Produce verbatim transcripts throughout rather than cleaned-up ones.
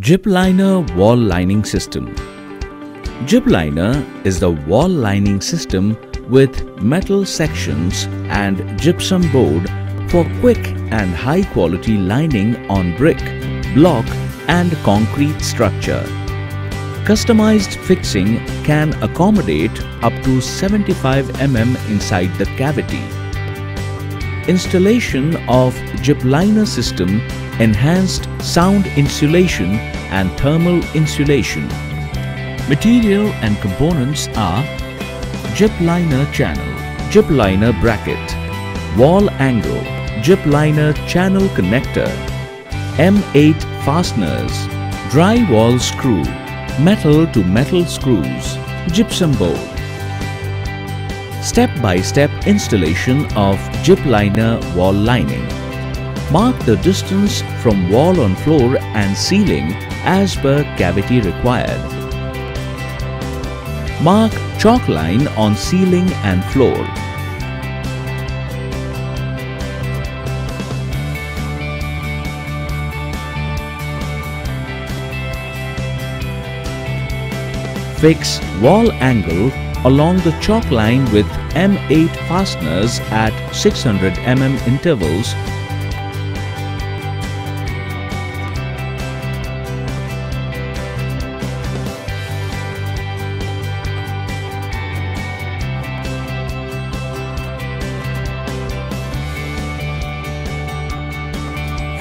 Gypliner wall lining system. Gypliner is the wall lining system with metal sections and gypsum board for quick and high quality lining on brick, block and concrete structure. Customized fixing can accommodate up to seventy-five millimeters inside the cavity. Installation of Gypliner system enhanced sound insulation and thermal insulation. Material and components are Gypliner channel, Gypliner bracket, wall angle, Gypliner channel connector, M eight fasteners, drywall screw, metal to metal screws, gypsum board. Step-by-step installation of Gypliner wall lining. Mark the distance from wall on floor and ceiling as per cavity required. Mark chalk line on ceiling and floor. Fix wall angle along the chalk line with M eight fasteners at six hundred millimeter intervals.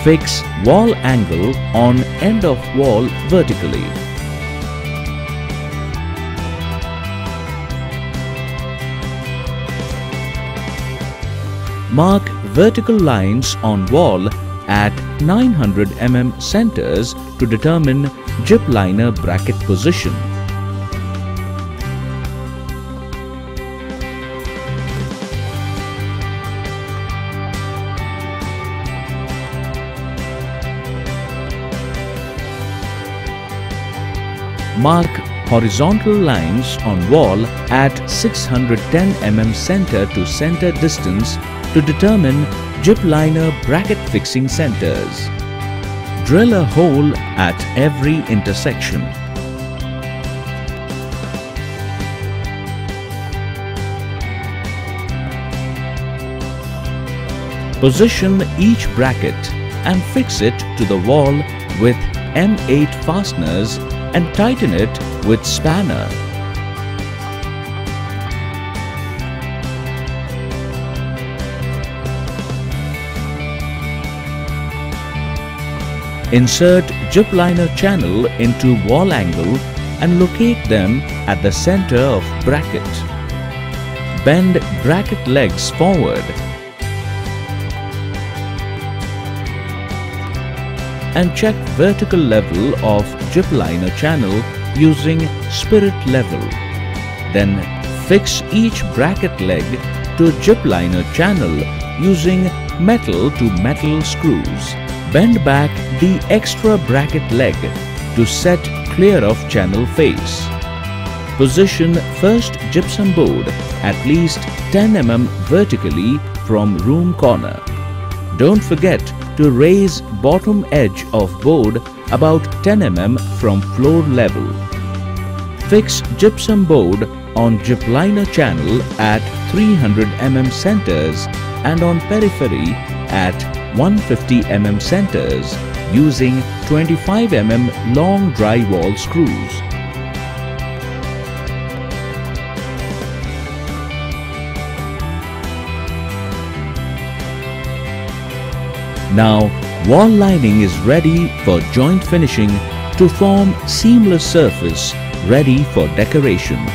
Fix wall angle on end of wall vertically. Mark vertical lines on wall at nine hundred millimeter centers to determine Gypliner bracket position. Mark horizontal lines on wall at six hundred ten millimeter center to center distance to determine Gypliner bracket fixing centers. Drill a hole at every intersection. Position each bracket and fix it to the wall with M eight fasteners and tighten it with spanner. Insert Gypliner channel into wall angle and locate them at the center of bracket. Bend bracket legs forward and check vertical level of Gypliner channel using spirit level. Then fix each bracket leg to Gypliner channel using metal to metal screws. Bend back the extra bracket leg to set clear of channel face. Position first gypsum board at least ten millimeters vertically from room corner. Don't forget to raise bottom edge of board about ten millimeters from floor level. Fix gypsum board on Gypliner channel at three hundred millimeter centers and on periphery at one hundred fifty millimeter centers using twenty-five millimeter long drywall screws. Now wall lining is ready for joint finishing to form seamless surface ready for decoration.